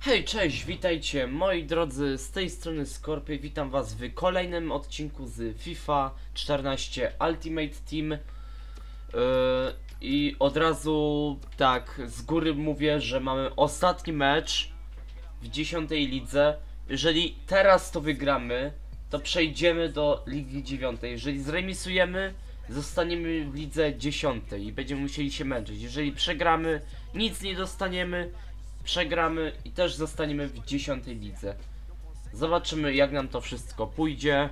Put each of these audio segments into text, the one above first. Hej, cześć, witajcie moi drodzy, z tej strony Scorpio, witam was w kolejnym odcinku z FIFA 14 Ultimate Team. I od razu tak z góry mówię, że mamy ostatni mecz w 10 lidze. Jeżeli teraz to wygramy, to przejdziemy do ligi 9. Jeżeli zremisujemy, zostaniemy w lidze 10 i będziemy musieli się męczyć. Jeżeli przegramy, nic nie dostaniemy. Przegramy i też zostaniemy w 10 lidze. Zobaczymy, jak nam to wszystko pójdzie.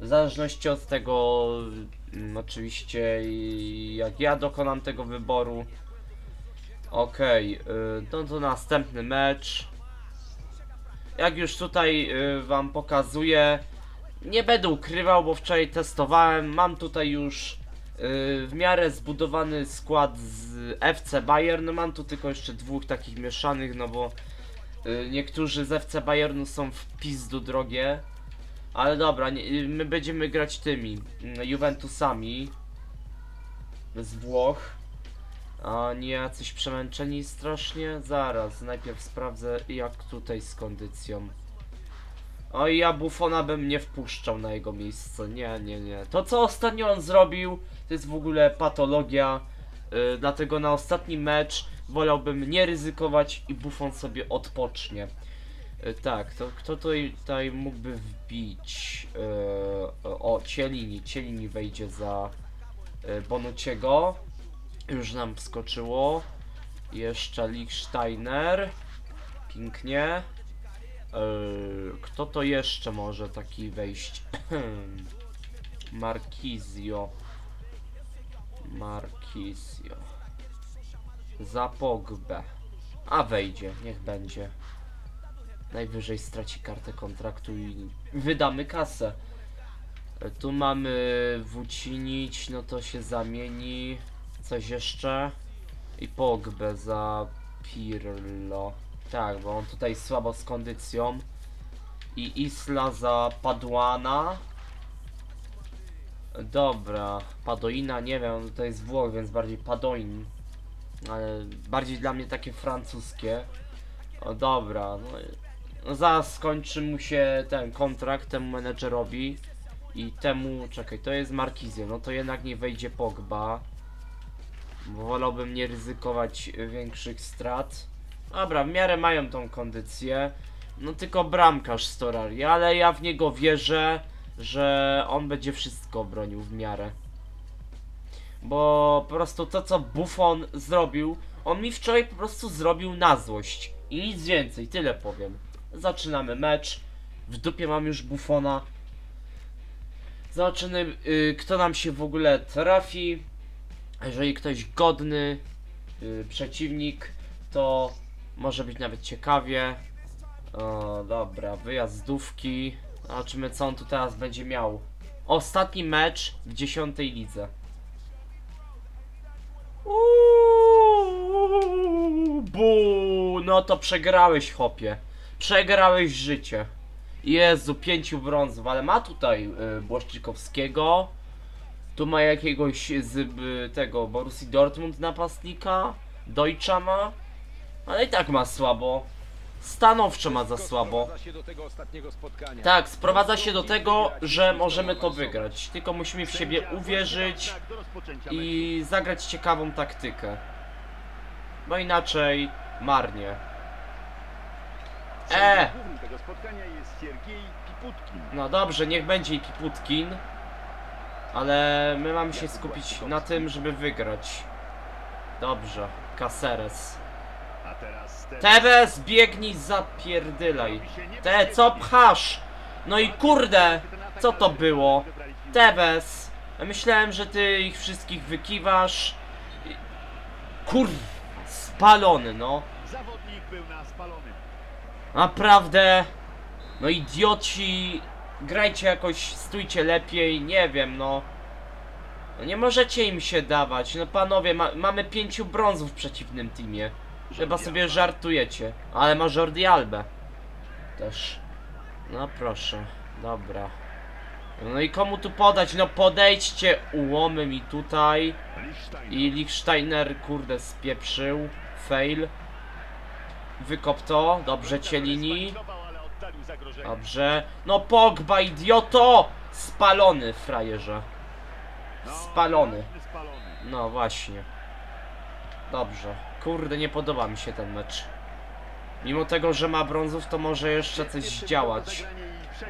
W zależności od tego, oczywiście, jak ja dokonam tego wyboru. Okej, no to następny mecz. Jak już tutaj wam pokazuję, nie będę ukrywał, bo wczoraj testowałem. Mam tutaj już w miarę zbudowany skład z FC Bayern. No mam tu tylko jeszcze dwóch takich mieszanych, no bo niektórzy z FC Bayernu są w pizdu drogie. Ale dobra, my będziemy grać tymi Juventusami z Włoch. A nie, jacyś przemęczeni strasznie. Zaraz, najpierw sprawdzę, jak tutaj z kondycją. Oj, ja Buffona bym nie wpuszczał na jego miejsce, nie. To, co ostatnio on zrobił, to jest w ogóle patologia, dlatego na ostatni mecz wolałbym nie ryzykować i Buffon sobie odpocznie. Tak, to kto tutaj mógłby wbić? O, Chiellini wejdzie za Bonucciego. Już nam wskoczyło. Jeszcze Lichtsteiner. Pięknie. Kto to jeszcze może taki wejść? Marchisio za Pogbę. A wejdzie, niech będzie. Najwyżej straci kartę kontraktu i wydamy kasę. Tu mamy Wucinić, no to się zamieni. Coś jeszcze. I Pogbę za Pirlo. Tak, bo on tutaj słabo z kondycją. I Isla za Paduana. Dobra, Padoina, nie wiem, to jest Włoch, więc bardziej Padoin. Ale bardziej dla mnie takie francuskie. O, dobra, no zaraz skończy mu się ten kontrakt, temu menedżerowi. I temu, czekaj, to jest Marchisio, no to jednak nie wejdzie Pogba. Bo wolałbym nie ryzykować większych strat. Dobra, w miarę mają tą kondycję. No tylko bramkarz Storari, ale ja w niego wierzę, że on będzie wszystko bronił w miarę. Bo po prostu to, co Buffon zrobił, on mi wczoraj po prostu zrobił na złość. I nic więcej, tyle powiem. Zaczynamy mecz. W dupie mam już Buffona. Zobaczymy, kto nam się w ogóle trafi. Jeżeli ktoś godny przeciwnik, to może być nawet ciekawie. O, dobra, wyjazdówki. Zobaczymy, co on tu teraz będzie miał. Ostatni mecz w 10 lidze. Buu, no to przegrałeś, chłopie. Przegrałeś życie. Jezu, 5 brązów, ale ma tutaj Błaszczykowskiego. Tu ma jakiegoś z tego Borussii Dortmund napastnika. Dojcza ma. Ale i tak ma słabo. Stanowczo ma za słabo. Tak, sprowadza się do tego, że możemy to wygrać. Tylko musimy w siebie uwierzyć i zagrać ciekawą taktykę. Bo inaczej marnie. No dobrze, niech będzie i Piputkin. Ale my mamy się skupić na tym, żeby wygrać. Dobrze, Cáceres. Tevez, biegnij, zapierdylaj. Te, co pchasz? No i kurde, co to było? Tevez, myślałem, że ty ich wszystkich wykiwasz. Kurwa, spalony, no. Naprawdę. No idioci. Grajcie jakoś, stójcie lepiej, nie wiem, no. Nie możecie im się dawać. No panowie, mamy 5 brązów w przeciwnym teamie. Chyba sobie żartujecie. Ale ma Jordi Albę też. No proszę. Dobra. No i komu tu podać? No podejdźcie ułomy mi tutaj. I Lichtsteiner, kurde, spieprzył. Fail. Wykop to. Dobrze, Chiellini. Dobrze. No Pogba, idioto! Spalony, frajerze. Spalony. No właśnie. Dobrze. Kurde, nie podoba mi się ten mecz. Mimo tego, że ma brązów, to może jeszcze coś zdziałać.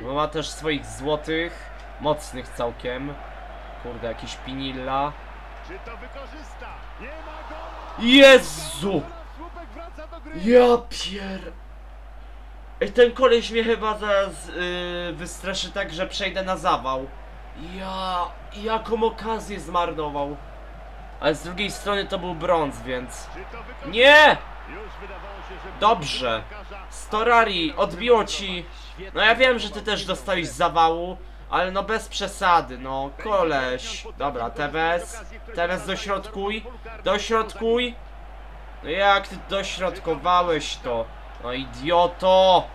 Bo ma też swoich złotych. Mocnych całkiem. Kurde, jakiś Pinilla. Jezu! Ja pier... Ej, ten koleś mnie chyba zaraz wystraszy tak, że przejdę na zawał. Ja... jaką okazję zmarnował. Ale z drugiej strony to był brąz, więc... Nie! Dobrze. Storari, odbiło ci... No ja wiem, że ty też dostałeś zawału. Ale no bez przesady, no koleś. Dobra, Tevez. Tevez, dośrodkuj. Dośrodkuj. No jak ty dośrodkowałeś to? No idioto.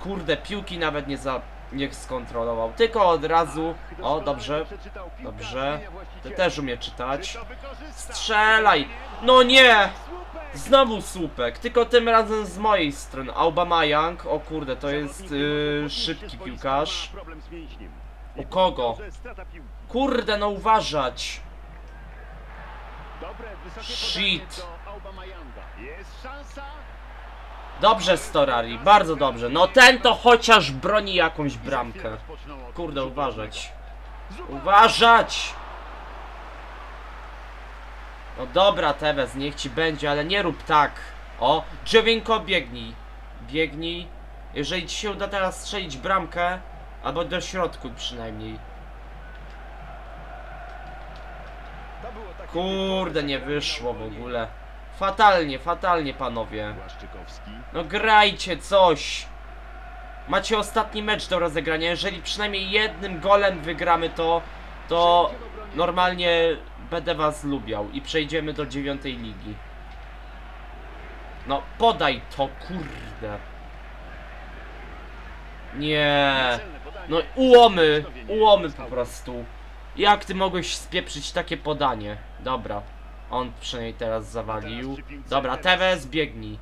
Kurde, piłki nawet nie skontrolował. Tylko od razu. O, dobrze. Dobrze. Ty też umie czytać. Strzelaj. No nie. Znowu słupek, tylko tym razem z mojej strony. Aubameyang, o kurde, to jest szybki piłkarz. U kogo? Kurde, no uważać. Shit. Dobrze, Storari, bardzo dobrze. No ten to chociaż broni jakąś bramkę. Kurde, uważać. Uważać! No dobra, Tevez, niech ci będzie, ale nie rób tak. O, Giovinco, biegnij. Biegnij. Jeżeli ci się uda teraz strzelić bramkę, albo do środku przynajmniej. Kurde, nie wyszło w ogóle. Fatalnie, fatalnie, panowie. No grajcie coś. Macie ostatni mecz do rozegrania. Jeżeli przynajmniej jednym golem wygramy to, to normalnie... Będę was lubiał i przejdziemy do 9. ligi. No podaj to, kurde. Nie. No ułomy. Ułomy po prostu. Jak ty mogłeś spieprzyć takie podanie? Dobra. On przynajmniej teraz zawalił. Dobra, Tevez, biegnij.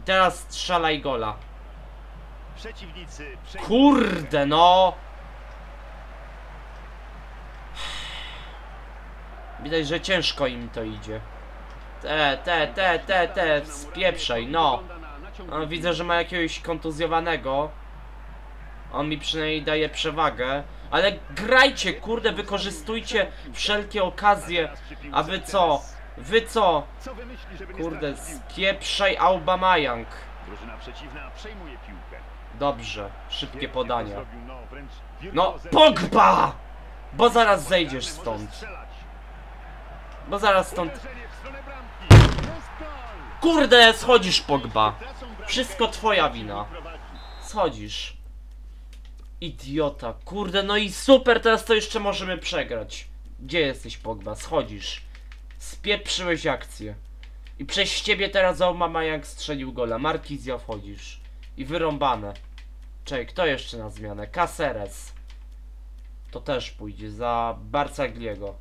I teraz strzelaj gola. Kurde, no. Widać, że ciężko im to idzie. Spieprzaj, no. Widzę, że ma jakiegoś kontuzjowanego. On mi przynajmniej daje przewagę. Ale grajcie, kurde, wykorzystujcie wszelkie okazje. A wy co? Wy co? Kurde, spieprzaj, Aubameyang. Dobrze, szybkie podania. No, Pogba! Bo zaraz zejdziesz stąd. Bo zaraz stąd... Kurde, schodzisz, Pogba. Wszystko twoja wina. Schodzisz. Idiota, kurde, no i super, teraz to jeszcze możemy przegrać. Gdzie jesteś, Pogba? Schodzisz. Spieprzyłeś akcję. I przez ciebie teraz Aubameyang strzelił gola. Marchisio, wchodzisz. I wyrąbane. Czekaj, kto jeszcze na zmianę? Cáceres. To też pójdzie za Barcagliego.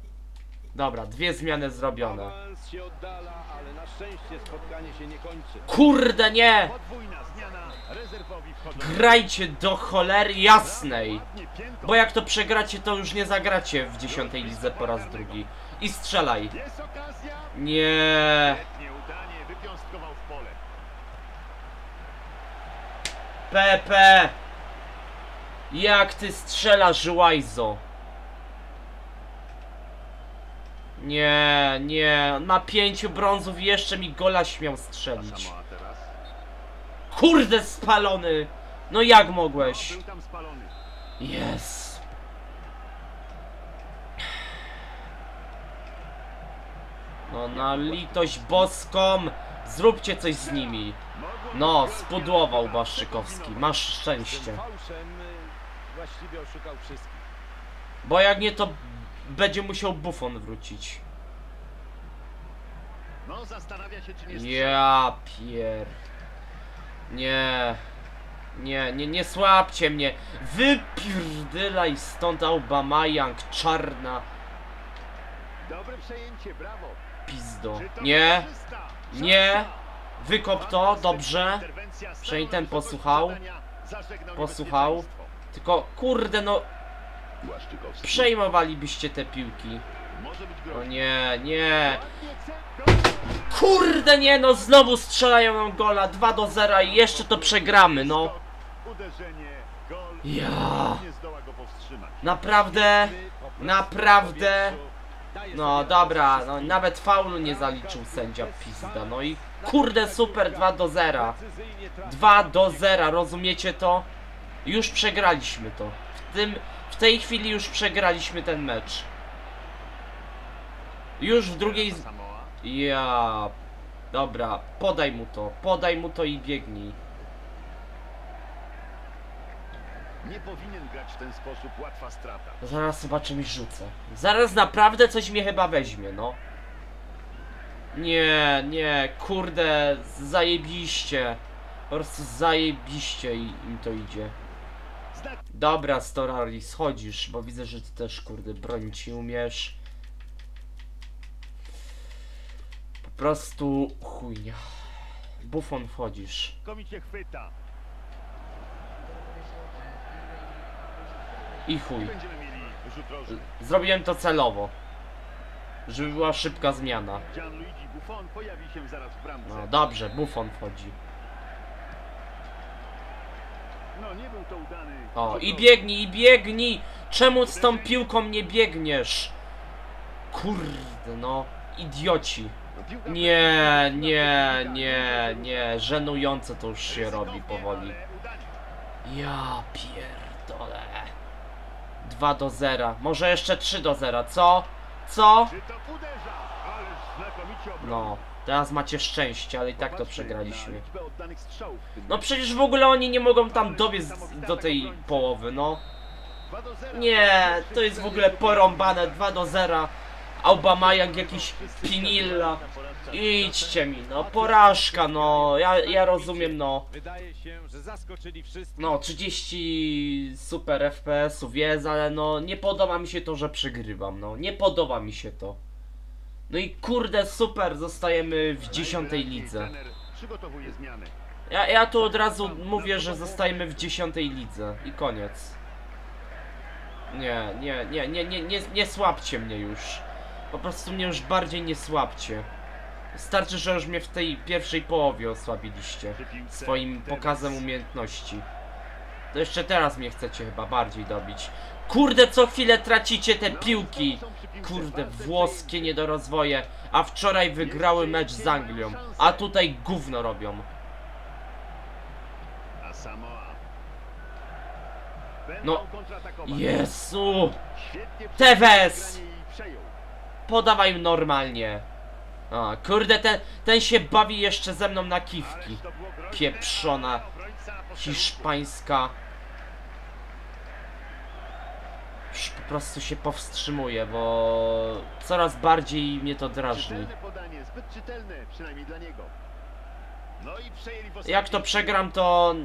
Dobra, dwie zmiany zrobione. Kurde, nie! Grajcie do cholery jasnej! Bo jak to przegracie, to już nie zagracie w 10. lidze po raz drugi. I strzelaj! Nie! Pepe! Jak ty strzelasz, łajzo? Nie, nie, na 5 brązów jeszcze mi gola śmiał strzelić. Kurde, spalony! No jak mogłeś? Jest. No na litość boską, zróbcie coś z nimi. No, spudłował Błaszczykowski, masz szczęście. Bo jak nie, to... Będzie musiał Buffon wrócić. No, zastanawia się, czy nie. Ja pier... Nie. Nie słabcie mnie. Wypierdylaj stąd, Aubameyang, czarna. Dobre przejęcie, brawo. Pizdo. Nie. Nie. Wykop to, dobrze. Przynajmniej ten posłuchał. Posłuchał. Tylko kurde no. Przejmowalibyście te piłki. O nie, nie. Kurde nie, no znowu strzelają nam gola. 2-0 i jeszcze to przegramy, no. Ja. Naprawdę. Naprawdę. No dobra, no, nawet faulu nie zaliczył sędzia, pizda. No i kurde super, 2-0. 2-0, rozumiecie to? Już przegraliśmy to. W tej chwili już przegraliśmy ten mecz. Już w drugiej... Ja... Dobra, podaj mu to i biegnij. Nie powinien grać w ten sposób, łatwa strata. Zaraz zobaczymy, rzucę. Zaraz naprawdę coś mnie chyba weźmie, no. Nie, nie, kurde, zajebiście. Po prostu zajebiście im to idzie. Dobra, Storari, schodzisz, bo widzę, że ty też, kurde, bronić ci umiesz. Po prostu chujnia. Buffon, wchodzisz. Komicie chwyta. I chuj. Zrobiłem to celowo, żeby była szybka zmiana. No dobrze, Buffon wchodzi. O, i biegnij, i biegnij. Czemu z tą piłką nie biegniesz? Kurde, no, idioci. Nie, nie, nie, nie. Żenujące to już się robi powoli. Ja pierdolę. 2-0, może jeszcze 3-0, co? Co? No, teraz macie szczęście, ale i tak to przegraliśmy. No przecież w ogóle oni nie mogą tam dobiec do tej połowy, no. Nie, to jest w ogóle porąbane, 2-0. Aubameyang, jakiś Pinilla. Idźcie mi, no, porażka, no, ja rozumiem, no. No, 30 super FPS-ów jest, ale no, nie podoba mi się to, że przegrywam, no, nie podoba mi się to. No i kurde, super, zostajemy w 10. lidze. Ja tu od razu mówię, że zostajemy w 10. lidze i koniec. Nie, nie, nie, nie, nie, nie, nie słabcie mnie już. Po prostu mnie już bardziej nie słabcie. Wystarczy, że już mnie w tej pierwszej połowie osłabiliście swoim pokazem umiejętności. To jeszcze teraz mnie chcecie chyba bardziej dobić. Kurde, co chwilę tracicie te piłki. Kurde, włoskie niedorozwoje. A wczoraj wygrały mecz z Anglią, a tutaj gówno robią. No, Jezu. Tevez, podawaj normalnie. A, kurde, ten się bawi jeszcze ze mną na kiwki. Pieprzona hiszpańska. Już po prostu się powstrzymuję, bo coraz bardziej mnie to drażni. Jak to przegram, to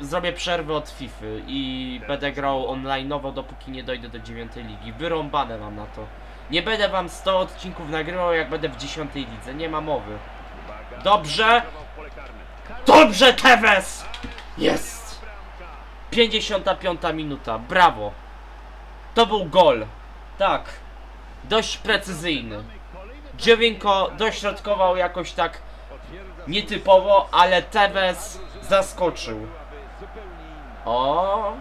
zrobię przerwę od FIFA i będę grał online'owo, dopóki nie dojdę do 9. ligi. Wyrąbane mam na to. Nie będę wam 100 odcinków nagrywał, jak będę w 10. lidze, nie ma mowy. Dobrze. Dobrze, Tevez! Jest! 55. minuta, brawo. To był gol. Tak. Dość precyzyjny. Giovinco dośrodkował jakoś tak nietypowo, ale Tevez zaskoczył. O,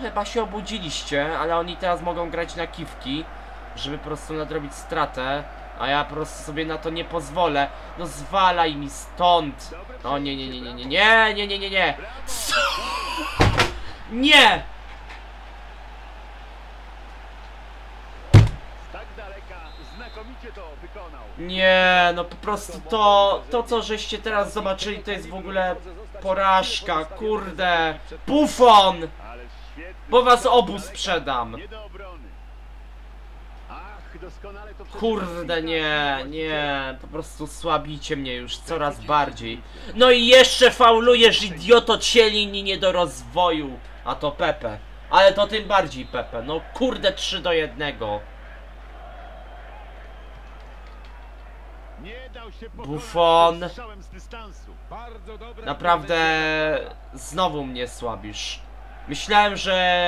chyba się obudziliście, ale oni teraz mogą grać na kiwki, żeby po prostu nadrobić stratę, a ja po prostu sobie na to nie pozwolę. No zwalaj mi stąd. O nie, nie, nie, nie, nie, nie, nie, nie, nie, nie. Nie! Nie, no po prostu to co żeście teraz zobaczyli, to jest w ogóle porażka, kurde. Buffon! Bo was obu sprzedam. Kurde, nie, nie, po prostu słabicie mnie już coraz bardziej. No i jeszcze faulujesz, idioto, Chiellini, nie do rozwoju. A to Pepe, ale to tym bardziej Pepe, no kurde, 3-1. Nie da Buffon. Naprawdę znowu mnie słabisz. Myślałem, że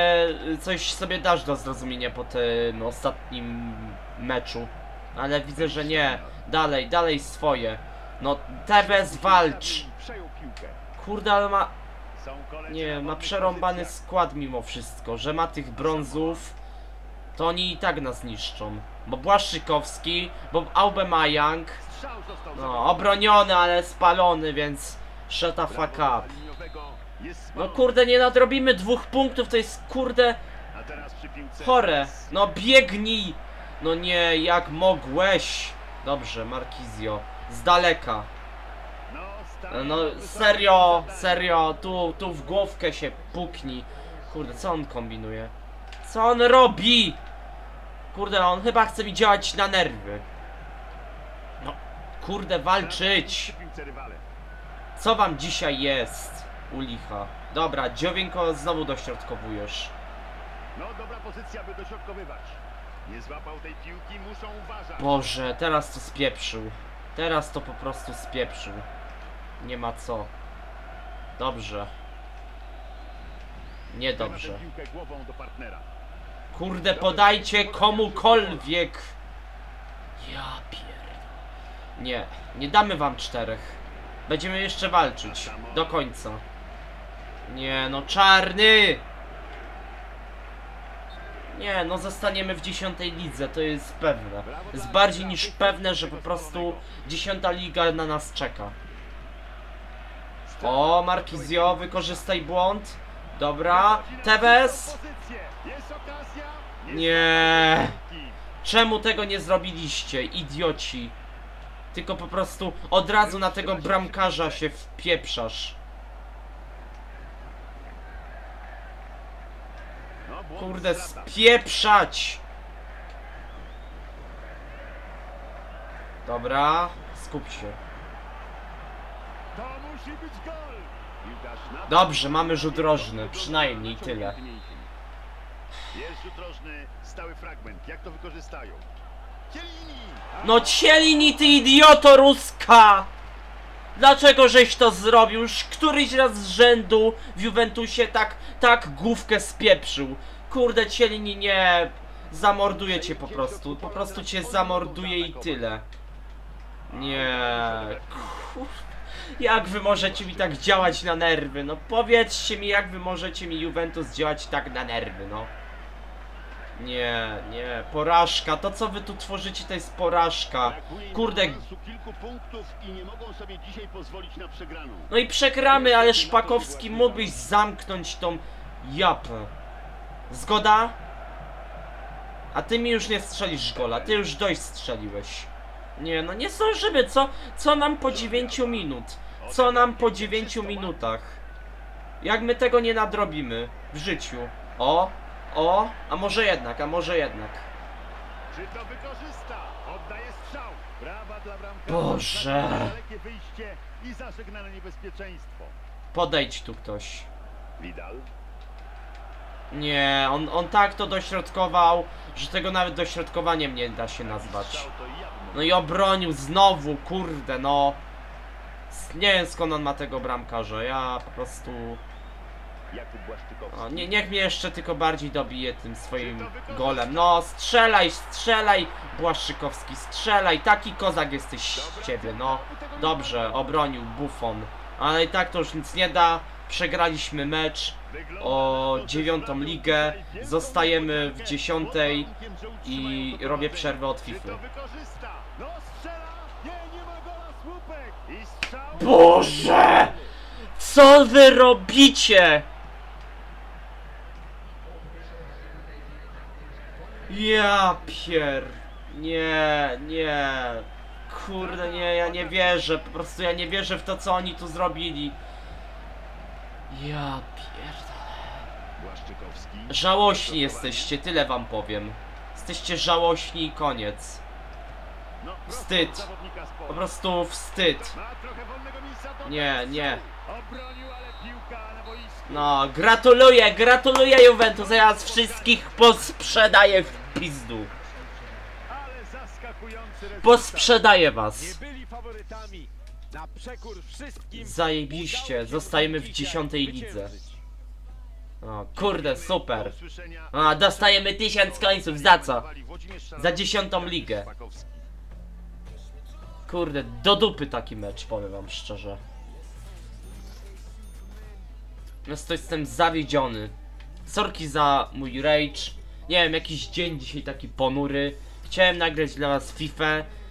coś sobie dasz do zrozumienia po tym ostatnim meczu, ale widzę, że nie. Dalej, dalej swoje. No, Tevez, walcz. Kurde, ale ma... Nie, ma przerąbany skład mimo wszystko, że ma tych brązów, to oni i tak nas niszczą. Bo Błaszczykowski, bo Aubameyang, no, obroniony, ale spalony, więc shut the fuck up. No kurde, nie nadrobimy 2 punktów, to jest kurde chore. No biegnij. No nie, jak mogłeś. Dobrze, Marchisio. Z daleka. No serio, serio, tu w głowkę się puknij. Kurde, co on kombinuje? Co on robi? Kurde, on chyba chce mi działać na nerwy. No, kurde, walczyć. Co wam dzisiaj jest, u licha? Dobra, Giovinco, znowu dośrodkowujesz. No, dobra pozycja, by dośrodkowywać. Nie złapał tej piłki, muszą uważać. Boże, teraz to spieprzył. Teraz to po prostu spieprzył. Nie ma co. Dobrze. Niedobrze. Kurde, podajcie komukolwiek. Ja pierdolę. Nie, nie damy wam 4. Będziemy jeszcze walczyć. Do końca. Nie no, czarny. Nie no, zostaniemy w 10. lidze. To jest pewne. Jest bardziej niż pewne, że po prostu 10. liga na nas czeka. O, Marchisio, wykorzystaj błąd. Dobra, Tevez. Nie. Czemu tego nie zrobiliście, idioci? Tylko po prostu od razu na tego bramkarza się wpieprzasz. Kurde, spieprzać. Dobra, skup się. Dobrze, mamy rzut rożny, przynajmniej tyle. Jest rzut rożny, stały fragment, jak to wykorzystają? No Chiellini, ty idioto ruska! Dlaczego żeś to zrobił? Już któryś raz z rzędu w Juventusie tak główkę spieprzył. Kurde, Chiellini, nie. Zamorduje cię po prostu. Po prostu cię zamorduje i tyle. Nie. Kurde. Jak wy możecie mi tak działać na nerwy? No powiedzcie mi, jak wy możecie mi, Juventus, działać tak na nerwy, no. Nie, nie, porażka. To co wy tu tworzycie, to jest porażka. Kurde. No i przegramy, ale Szpakowski, mógłbyś zamknąć tą japę. Zgoda? A ty mi już nie strzelisz gola, ty już dość strzeliłeś. Nie, no nie zdążymy, co nam po 9 minut? Co nam po 9 minutach? Jak my tego nie nadrobimy w życiu? O, o, a może jednak, a może jednak. Czy to wykorzysta? Oddaje strzał. Brawa dla bramkarza. Boże. Dalekie wyjście i zażegnane niebezpieczeństwo. Podejdź tu ktoś. Vidal. Nie, on tak to dośrodkował, że tego nawet dośrodkowaniem nie da się nazwać. No i obronił znowu, kurde, no. Nie wiem skąd on ma tego bramkarza, ja po prostu... O, nie, niech mnie jeszcze tylko bardziej dobije tym swoim golem. No, strzelaj, strzelaj, Błaszczykowski, strzelaj, taki kozak jesteś z ciebie, no. Dobrze, obronił Buffon, ale i tak to już nic nie da. Przegraliśmy mecz o 9. ligę, zostajemy w 10. i robię przerwę od FIFA. Boże! Co wy robicie? Ja pier... Nie, nie... Kurde, nie, ja nie wierzę, po prostu ja nie wierzę w to, co oni tu zrobili. Ja pierdolę. Żałośni jesteście, tyle wam powiem. Jesteście żałośni i koniec. Wstyd. Po prostu wstyd. Nie, nie. No, gratuluję, gratuluję Juventus. Ja was wszystkich posprzedaję w pizdu. bo sprzedaję was. Zajebiście, zostajemy w 10. lidze. O kurde, super. A, dostajemy 1000 końców, za co? Za 10. ligę. Kurde, do dupy taki mecz, powiem wam szczerze. No to jestem zawiedziony. Sorki za mój rage. Nie wiem, jakiś dzień dzisiaj taki ponury. Chciałem nagrać dla was FIFA,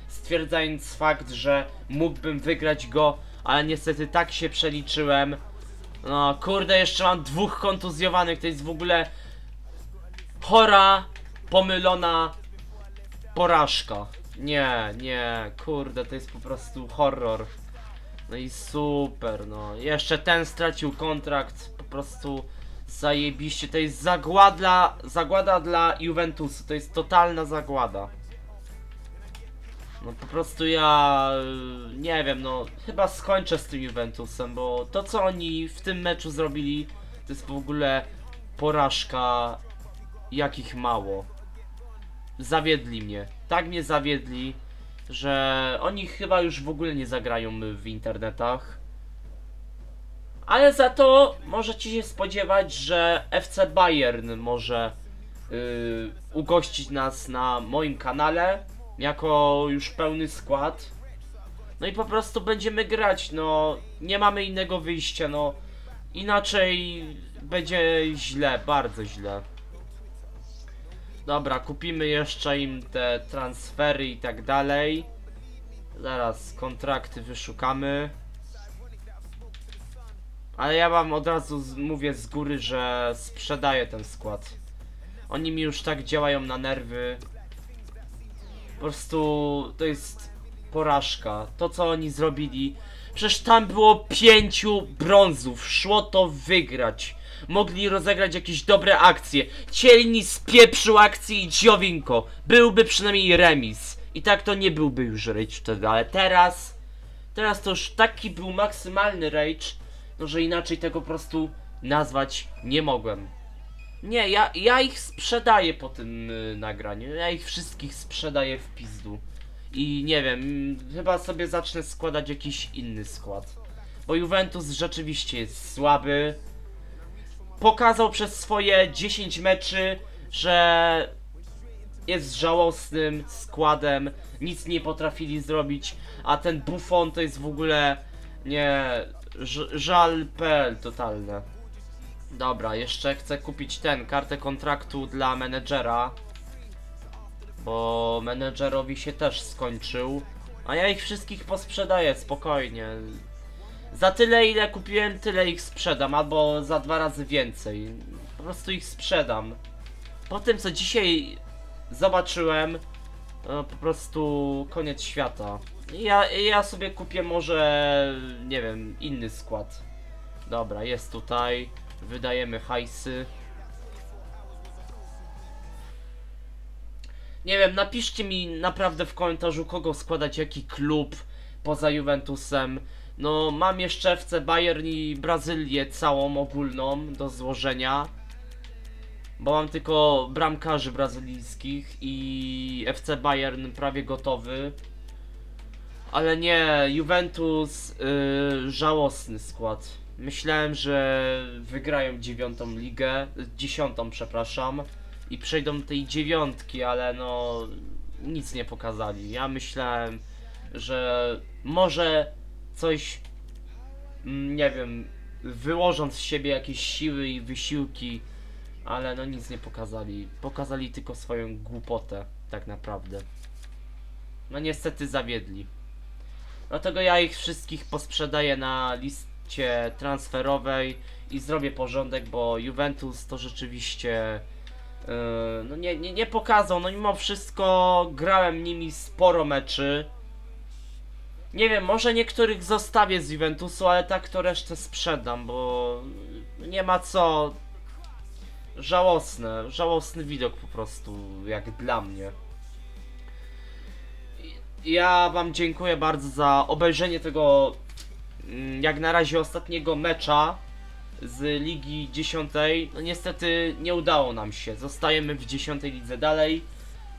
stwierdzając fakt, że mógłbym wygrać go, ale niestety tak się przeliczyłem. No kurde, jeszcze mam 2 kontuzjowanych, to jest w ogóle chora, pomylona porażka. Nie, nie, kurde, to jest po prostu horror. No i super, no. Jeszcze ten stracił kontrakt, po prostu zajebiście. To jest zagłada dla Juventusu, to jest totalna zagłada. No po prostu ja nie wiem, no chyba skończę z tym Juventusem, bo to co oni w tym meczu zrobili, to jest w ogóle porażka, jakich mało. Zawiedli mnie, tak mnie zawiedli, że oni chyba już w ogóle nie zagrają w internetach. Ale za to możecie się spodziewać, że FC Bayern może ugościć nas na moim kanale jako już pełny skład. No i po prostu będziemy grać, no nie mamy innego wyjścia, no inaczej będzie źle, bardzo źle. Dobra, kupimy jeszcze im te transfery i tak dalej. Zaraz kontrakty wyszukamy. Ale ja wam od razu mówię z góry, że sprzedaję ten skład. Oni mi już tak działają na nerwy. Po prostu to jest porażka. To co oni zrobili. Przecież tam było 5 brązów. Szło to wygrać. Mogli rozegrać jakieś dobre akcje. Chiellini spieprzył akcję i Giovinco. Byłby przynajmniej remis. I tak to nie byłby już rage wtedy. Ale teraz... Teraz to już taki był maksymalny rage, no że inaczej tego po prostu nazwać nie mogłem. Nie, ja ich sprzedaję po tym nagraniu. Ja ich wszystkich sprzedaję w pizdu. I nie wiem, chyba sobie zacznę składać jakiś inny skład. Bo Juventus rzeczywiście jest słaby. Pokazał przez swoje 10 meczy, że jest żałosnym składem. Nic nie potrafili zrobić. A ten Buffon to jest w ogóle... Nie... żal.pl totalne. Dobra, jeszcze chcę kupić kartę kontraktu dla menedżera, bo menedżerowi się też skończył. A ja ich wszystkich posprzedaję, spokojnie. Za tyle ile kupiłem, tyle ich sprzedam, albo za 2 razy więcej. Po prostu ich sprzedam. Po tym co dzisiaj zobaczyłem, po prostu koniec świata. Ja sobie kupię może, nie wiem, inny skład. Dobra, jest tutaj. Wydajemy hajsy. Nie wiem, napiszcie mi naprawdę w komentarzu, kogo składać, jaki klub poza Juventusem. No, mam jeszcze FC Bayern i Brazylię całą ogólną do złożenia. Bo mam tylko bramkarzy brazylijskich i FC Bayern prawie gotowy. Ale nie, Juventus żałosny skład. Myślałem, że wygrają 9. ligę, 10. przepraszam, i przejdą tej 9, ale no nic nie pokazali. Ja myślałem, że może coś, nie wiem, wyłożą z siebie jakieś siły i wysiłki, ale no nic nie pokazali. Pokazali tylko swoją głupotę, tak naprawdę. No niestety zawiedli. Dlatego ja ich wszystkich posprzedaję na liście transferowej i zrobię porządek, bo Juventus to rzeczywiście no nie pokazał. No mimo wszystko grałem nimi sporo meczy. Nie wiem, może niektórych zostawię z Juventusu, ale tak to resztę sprzedam, bo nie ma co. Żałosne, żałosny widok po prostu, jak dla mnie. Ja wam dziękuję bardzo za obejrzenie tego, jak na razie, ostatniego mecza z Ligi 10. No niestety nie udało nam się, zostajemy w 10. lidze dalej.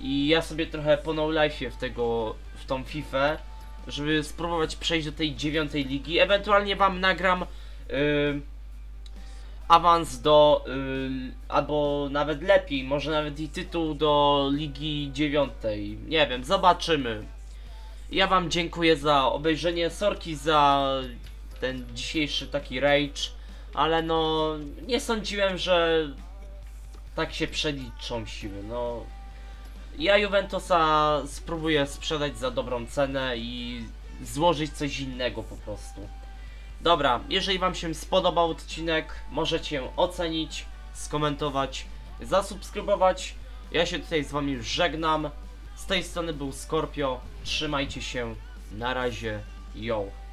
I ja sobie trochę po no life'ie w tą Fifę, żeby spróbować przejść do tej 9. ligi. Ewentualnie wam nagram awans do, albo nawet lepiej, może nawet i tytuł do ligi 9. Nie wiem, zobaczymy. Ja wam dziękuję za obejrzenie, sorki za ten dzisiejszy taki rage, ale no nie sądziłem, że tak się przeliczą siły, no. Ja Juventusa spróbuję sprzedać za dobrą cenę i złożyć coś innego po prostu. Dobra, jeżeli wam się spodobał odcinek, możecie ją ocenić, skomentować, zasubskrybować. Ja się tutaj z wami już żegnam. Z tej strony był Scorpio. Trzymajcie się. Na razie. Yo.